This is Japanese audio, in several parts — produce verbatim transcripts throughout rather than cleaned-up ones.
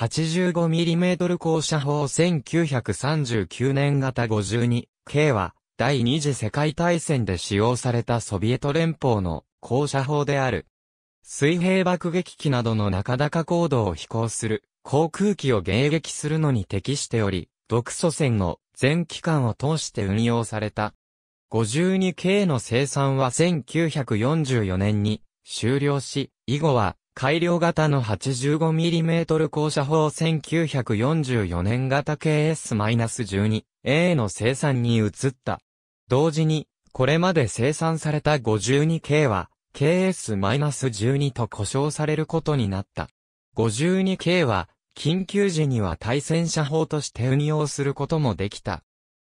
はちじゅうごミリ 高射砲せんきゅうひゃくさんじゅうきゅうねん型 ごじゅうに ケー は第二次世界大戦で使用されたソビエト連邦の高射砲である。水平爆撃機などの中高高度を飛行する航空機を迎撃するのに適しており、独ソ戦の全期間を通して運用された。ごじゅうに ケー の生産はせんきゅうひゃくよんじゅうよねんに終了し、以後は改良型の はちじゅうごミリ 高射砲せんきゅうひゃくよんじゅうよねん型 ケーエスじゅうに エー の生産に移った。同時に、これまで生産された ごじゅうに ケー は ケーエスじゅうに と呼称されることになった。ごじゅうに ケー は緊急時には対戦車砲として運用することもできた。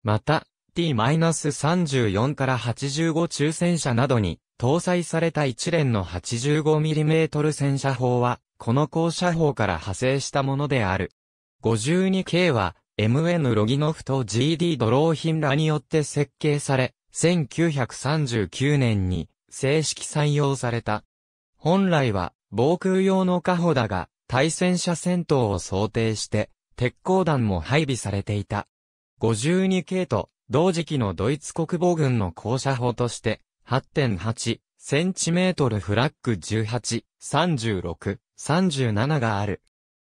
また、ティーさんじゅうよん からはちじゅうご中戦車などに搭載された一連の はちじゅうごミリ 戦車砲は、この高射砲から派生したものである。ごじゅうに ケー は、エムエヌ ロギノフと ジーディー ドローヒンらによって設計され、せんきゅうひゃくさんじゅうきゅうねんに正式採用された。本来は、防空用の火砲だが、対戦車戦闘を想定して、鉄鋼弾も配備されていた。ごじゅうに ケー と、同時期のドイツ国防軍の高射砲として、はちてんはちセンチメートルフラッグじゅうはち、さんじゅうろく、さんじゅうなながある。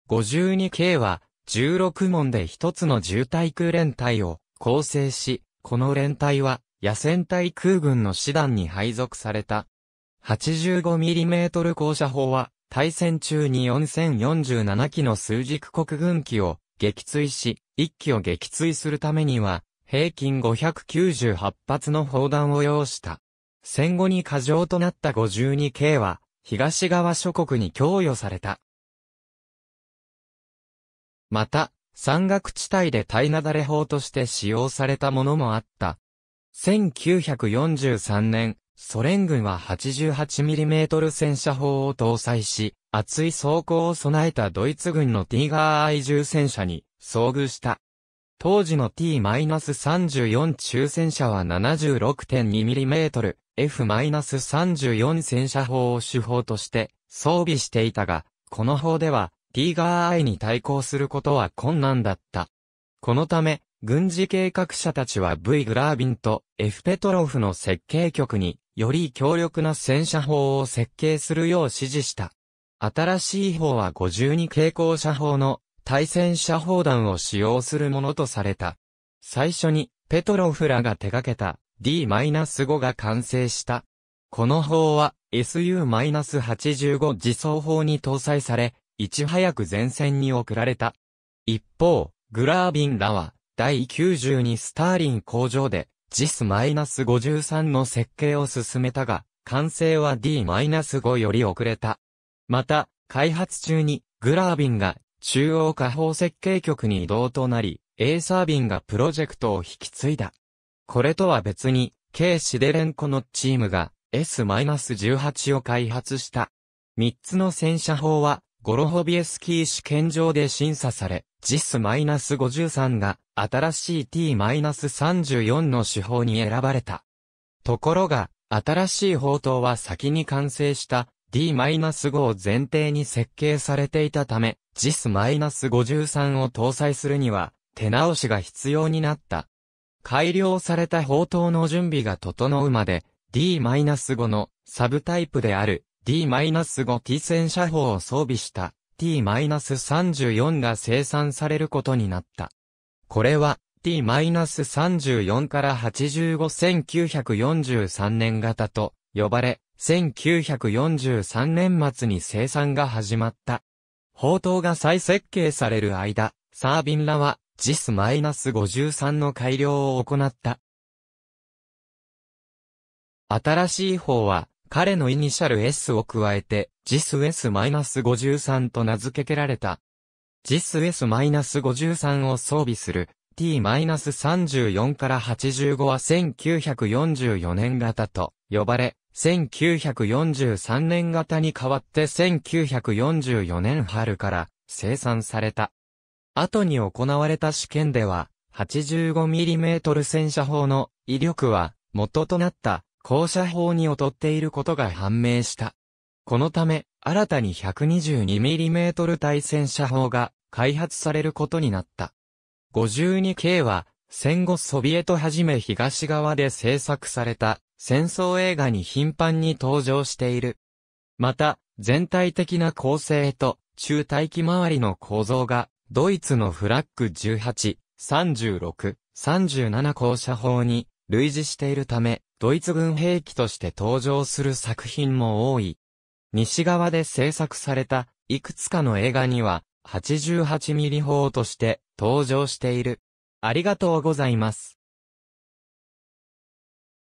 ごじゅうに ケー は、じゅうろくもんでひとつの重対空連隊を構成し、この連隊は、野戦隊空軍の師団に配属された。はちじゅうごミリ 高射砲は、対戦中によんせんよんじゅうななきの枢軸国軍機を撃墜し、いっきを撃墜するためには、平均ごひゃくきゅうじゅうはちぱつの砲弾を要した。戦後に過剰となった ごじゅうに ケー は、東側諸国に供与された。また、山岳地帯で対なだれ砲として使用されたものもあった。せんきゅうひゃくよんじゅうさんねん、ソ連軍は はちじゅうはちミリ 戦車砲を搭載し、厚い装甲を備えたドイツ軍のティーガーアイ重戦車に遭遇した。当時の ティーさんじゅうよん 中戦車は ななじゅうろくてんにミリ エフさんじゅうよん 戦車砲を主砲として装備していたが、この砲では T ガー I に対抗することは困難だった。このため、軍事計画者たちは ブイ グラービンと F ペトロフの設計局により強力な戦車砲を設計するよう指示した。新しい砲は ごじゅうに ケー 高射砲の対戦車砲弾を使用するものとされた。最初に、ペトロフらが手掛けた ディーご が完成した。この砲は エスユーはちじゅうご 自走砲に搭載され、いち早く前線に送られた。一方、グラービンらは、第きゅうじゅうにスターリン工場で、ジスごじゅうさん の設計を進めたが、完成は ディーご より遅れた。また、開発中に、グラービンが、中央火砲設計局に異動となり、エーサービンがプロジェクトを引き継いだ。これとは別に、K シデレンコのチームが エスじゅうはち を開発した。みっつの戦車砲は、ゴロホビエスキー試験場で審査され、ジスごじゅうさん が新しい ティーさんじゅうよん の主砲に選ばれた。ところが、新しい砲塔は先に完成した。ディーご を前提に設計されていたため、ジスごじゅうさん を搭載するには、手直しが必要になった。改良された砲塔の準備が整うまで、ディーご のサブタイプである ディーごティー 戦車砲を装備した ティーさんじゅうよん が生産されることになった。これは ティーさんじゅうよん からはちじゅうご せんきゅうひゃくよんじゅうさんねん型と呼ばれ、せんきゅうひゃくよんじゅうさんねん末に生産が始まった。砲塔が再設計される間、サービンらは ジスごじゅうさん の改良を行った。新しい砲は、彼のイニシャル エス を加えて ジスエスごじゅうさん と名付けられた。ジスエスごじゅうさん を装備する ティーさんじゅうよん からはちじゅうごはせんきゅうひゃくよんじゅうよねん型と呼ばれ、せんきゅうひゃくよんじゅうさんねん型に代わってせんきゅうひゃくよんじゅうよねん春から生産された。後に行われた試験では、はちじゅうごミリ 戦車砲の威力は元となった高射砲に劣っていることが判明した。このため、新たに ひゃくにじゅうにミリ 対戦車砲が開発されることになった。ごじゅうに ケー は戦後ソビエトはじめ東側で制作された戦争映画に頻繁に登場している。また、全体的な構成と中大気周りの構造がドイツのフラッグじゅうはち、さんじゅうろく、さんじゅうなな高射砲に類似しているため、ドイツ軍兵器として登場する作品も多い。西側で制作されたいくつかの映画には はちじゅうはちミリ 砲として登場している。ありがとうございます。